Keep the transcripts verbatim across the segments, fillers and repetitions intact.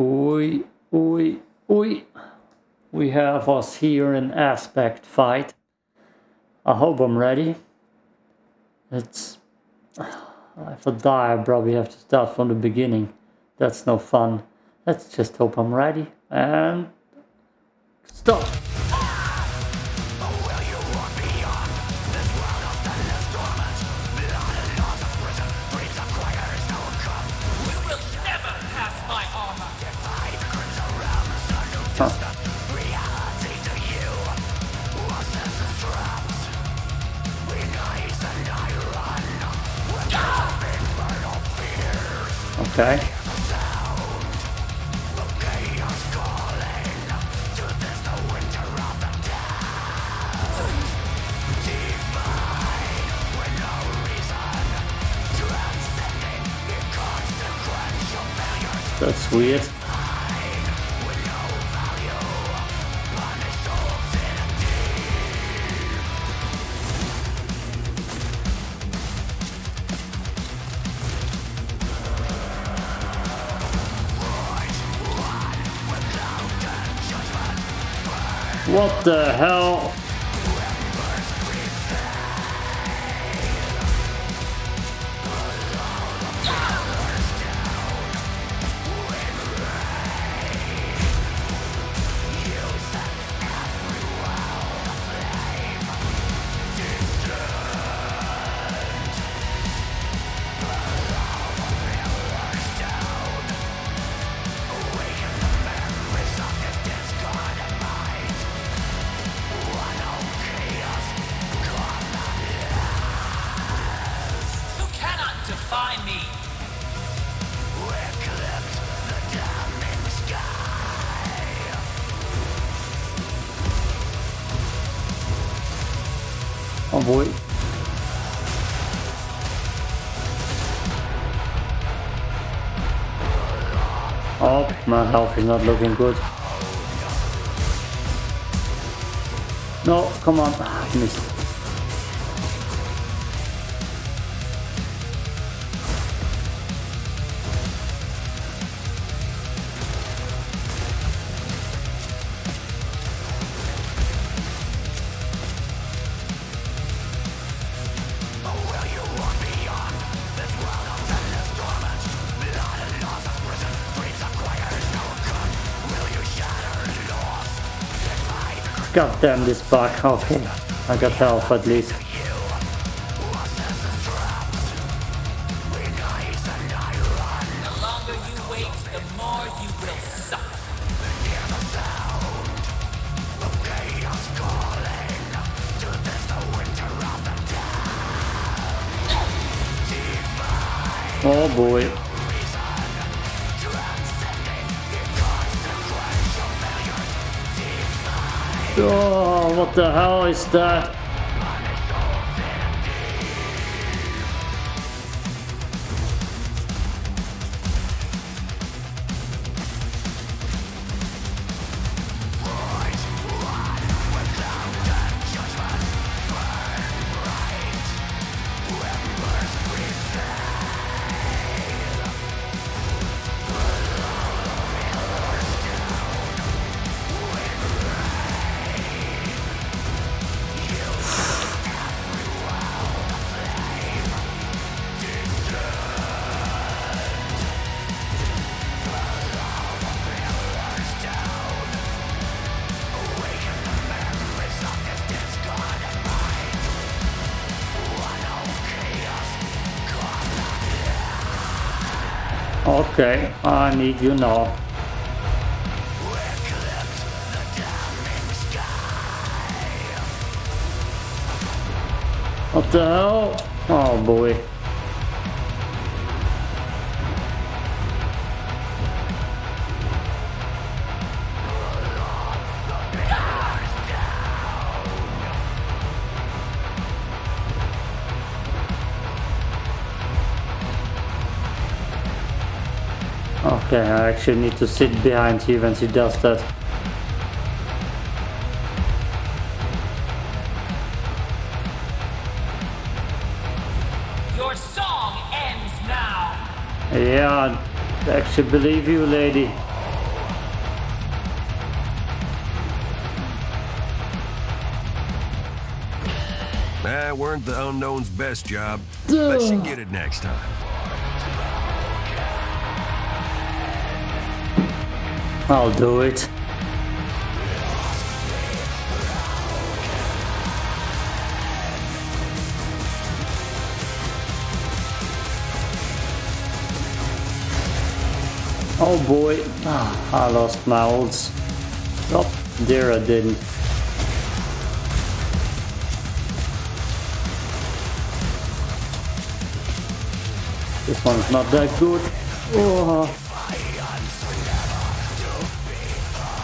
Oi, oi, oi. We have us here an aspect fight. I hope I'm ready. It's... If I die, I probably have to start from the beginning. That's no fun. Let's just hope I'm ready. And... stop! Okay. That's weird. What the hell? Find me. We're clipped, the diamond sky. Oh boy. Oh, my health is not looking good. No, come on. I missed. God damn this bug, okay. I got health at least. The longer you wait, the more you will suck. The near the sound of chaos calling to this the winter of the dead. Oh boy. Oh, what the hell is that? Okay, I need you now. What the hell? Oh boy. Okay, I actually need to sit behind you when she does that. Your song ends now. Yeah, I actually believe you, lady. That weren't the unknown's best job, but she get it next time. I'll do it. Oh boy, ah, I lost my ults. Oh, there I didn't. This one's not that good. Oh.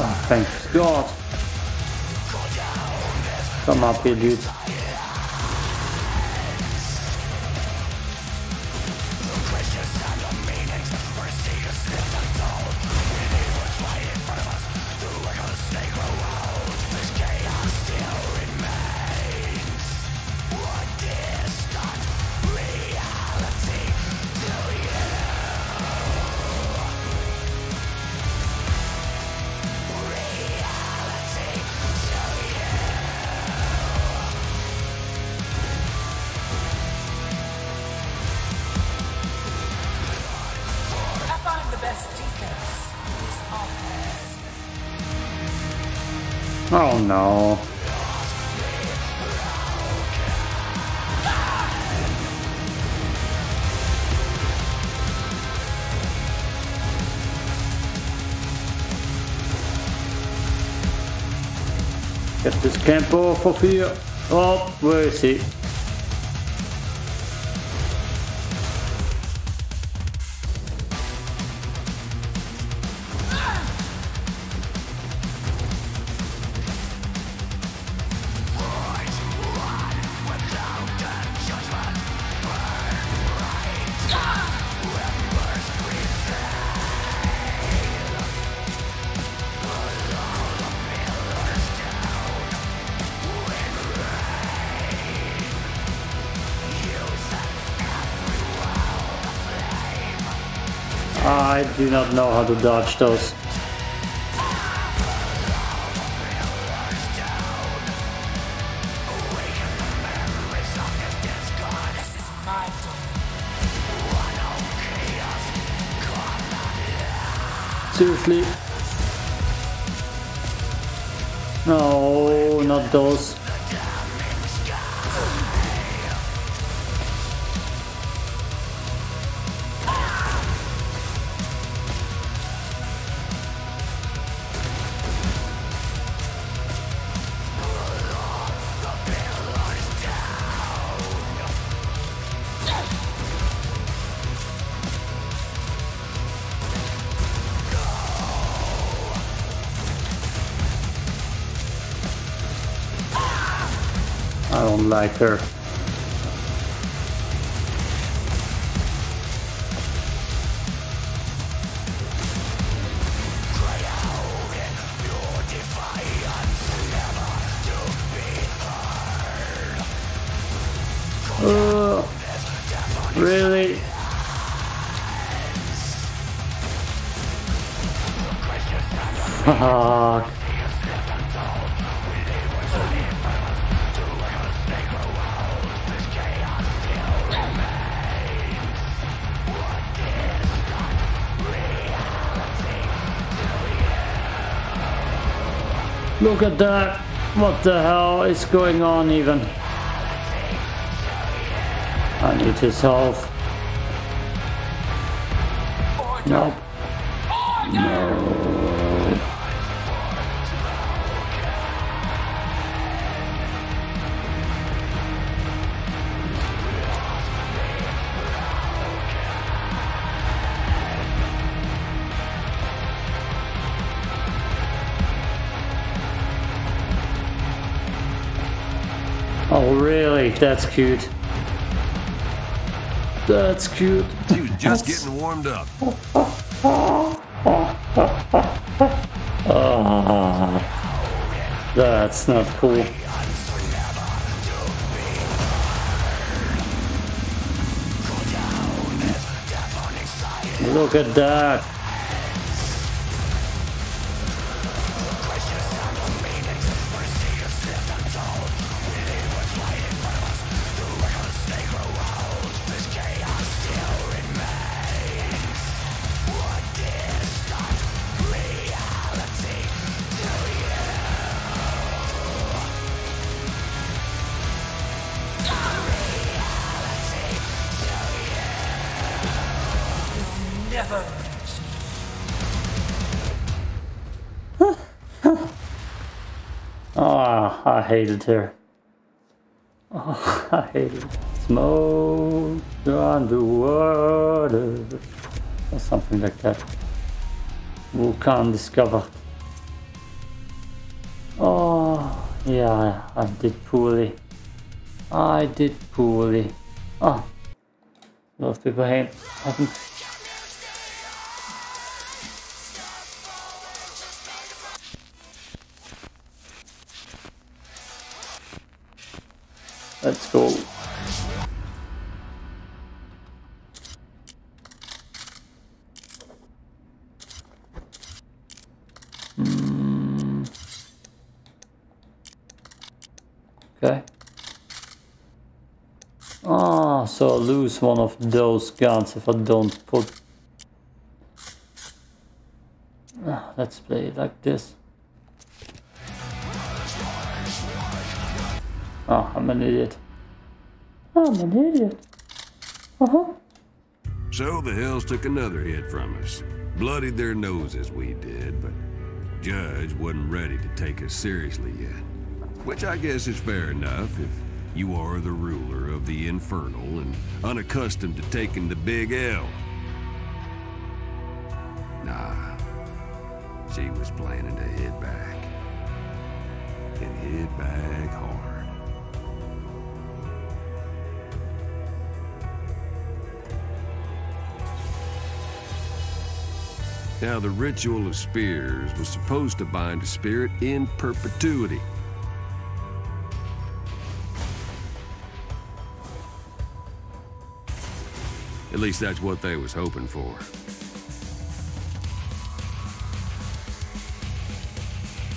Oh, thank God. Come up here, dude. Oh no. Get this camp off of here. Oh, where is he? I do not know how to dodge those. Seriously? No, not those. I don't like her. Cry out and your defiance never to be heard. Oh, really? Fuck. Look at that! What the hell is going on even? I need his health. Nope. Oh really? That's cute. That's cute. She was just getting warmed up. Oh, that's not cool. Look at that. Oh, I hated her. Oh, I hated her. Smoke underwater. Or something like that. Vulcan discovered. Oh, yeah, I did poorly. I did poorly. Oh, a lot of people haven't. Let's go. Mm. Okay. Ah, so I'll lose one of those guns if I don't put... Ah, let's play it like this. Oh, I'm an idiot. I'm an idiot. Uh-huh. So the Hells took another hit from us. Bloodied their noses we did, but Judge wasn't ready to take us seriously yet. Which I guess is fair enough if you are the ruler of the infernal and unaccustomed to taking the big L. Nah. She was planning to hit back. And hit back hard. Now, the ritual of spears was supposed to bind a spirit in perpetuity. At least that's what they was hoping for.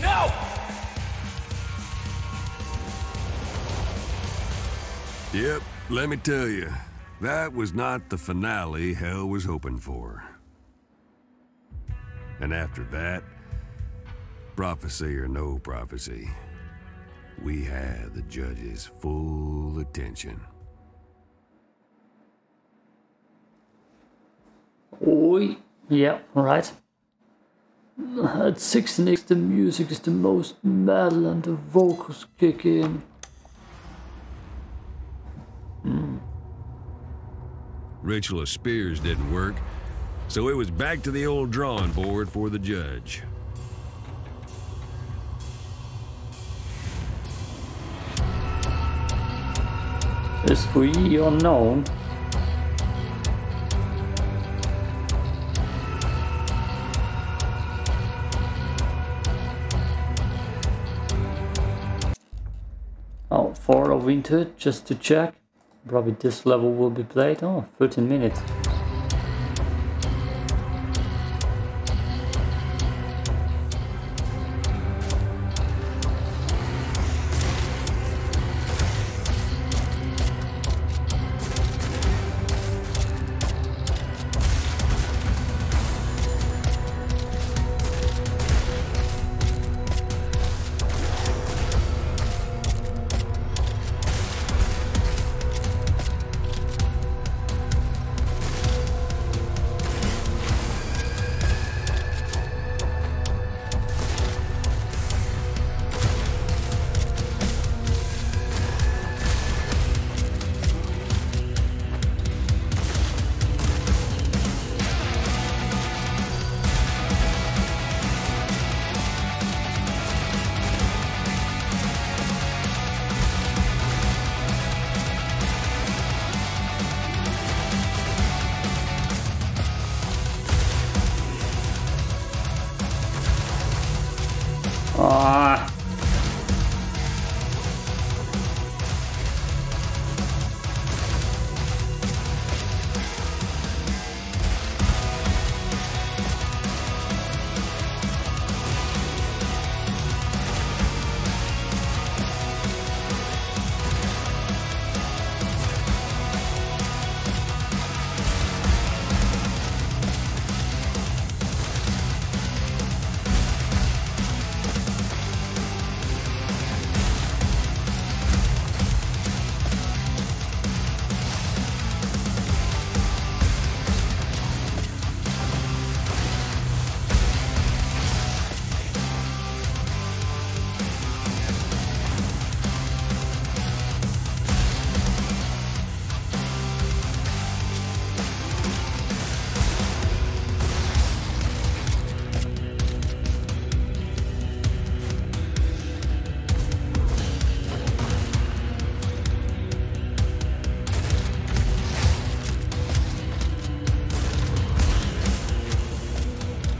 No! Yep, let me tell you, that was not the finale Hell was hoping for. And after that, prophecy or no prophecy, we had the Judge's full attention. Oi, yeah, right. At six nicks, the music is the most metal and the vocals kick in. Mm. Ritual of Spears didn't work. So it was back to the old drawing board for the Judge. As for ye unknown. Oh, four of winter, just to check. Probably this level will be played. Oh, thirteen minutes.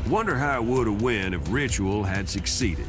Wonder how it would have went if Ritual had succeeded.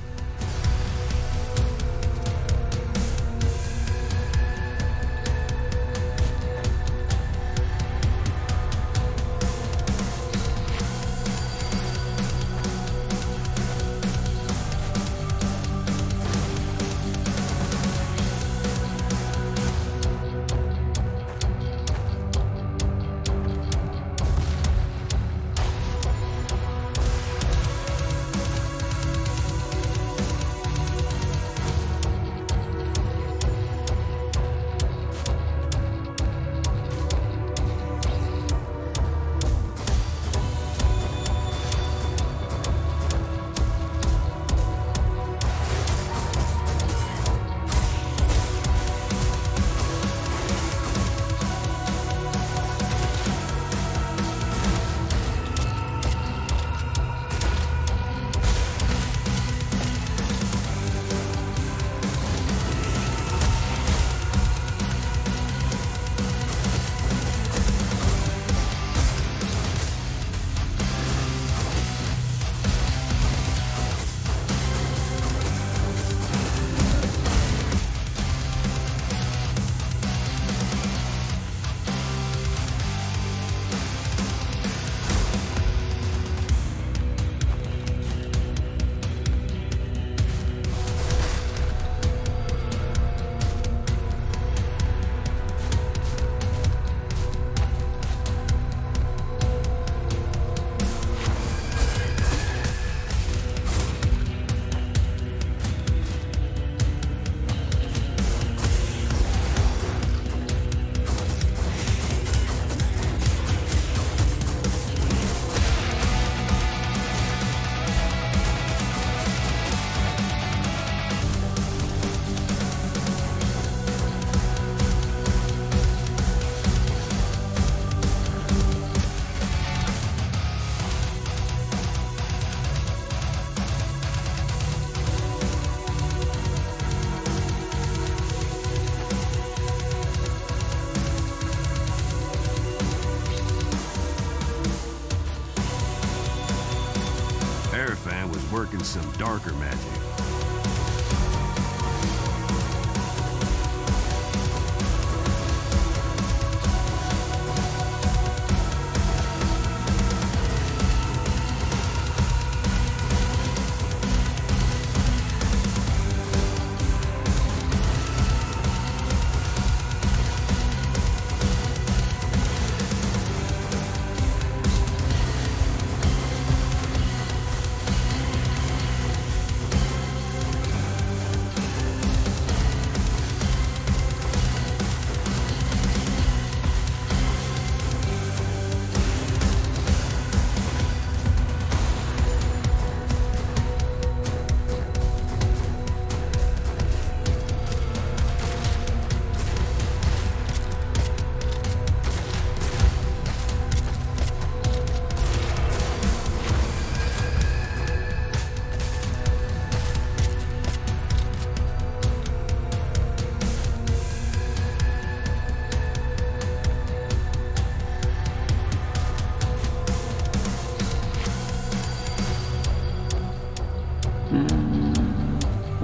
Aerofan was working some darker magic.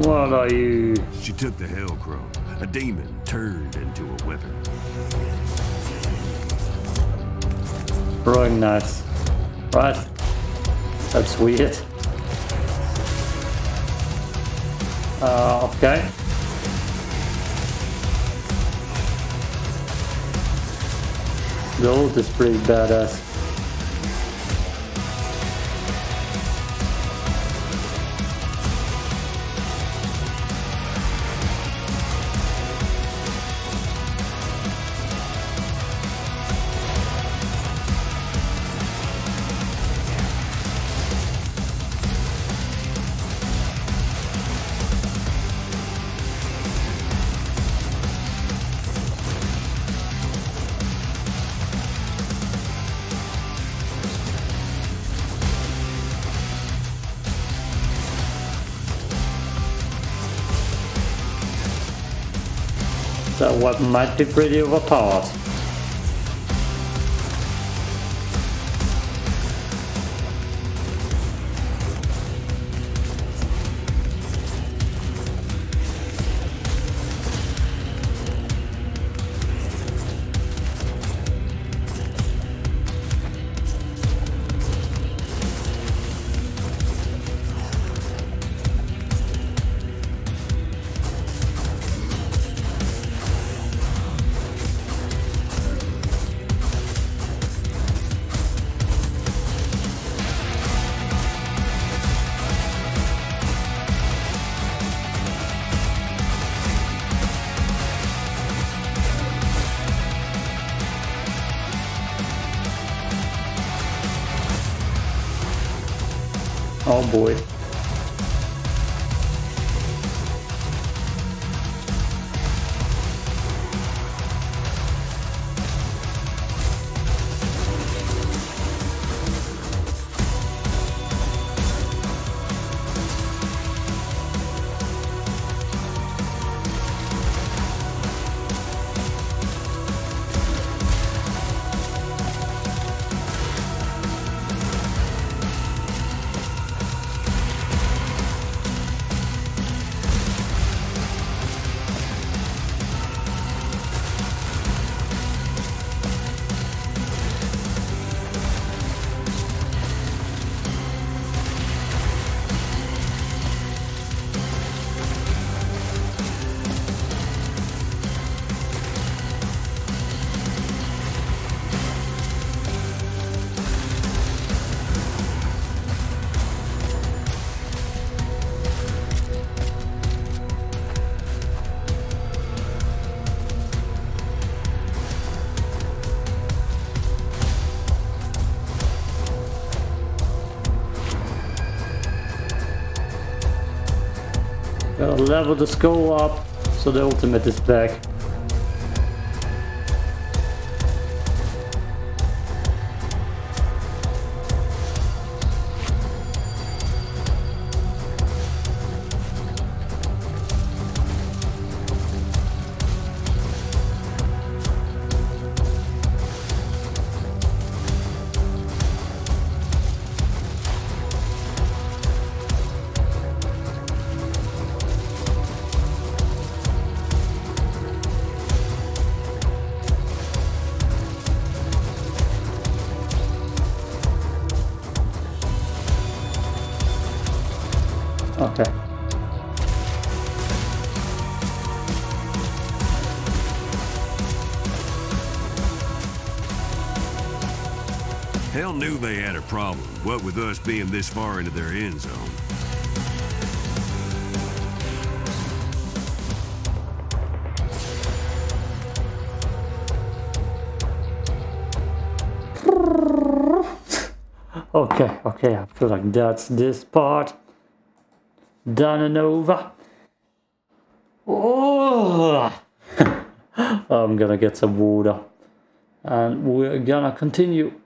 What are you? She took the Hellcrow, a demon turned into a weapon. Throwing knives. Right. That's weird. Uh, okay. The ult is pretty badass. So what might be pretty overpowered. Oh boy. Gotta level the skull up so the ultimate is back. Okay. Hell knew they had a problem, what with us being this far into their end zone. Okay, okay, I feel like that's this part. Done and over. Oh, I'm gonna get some water and we're gonna continue.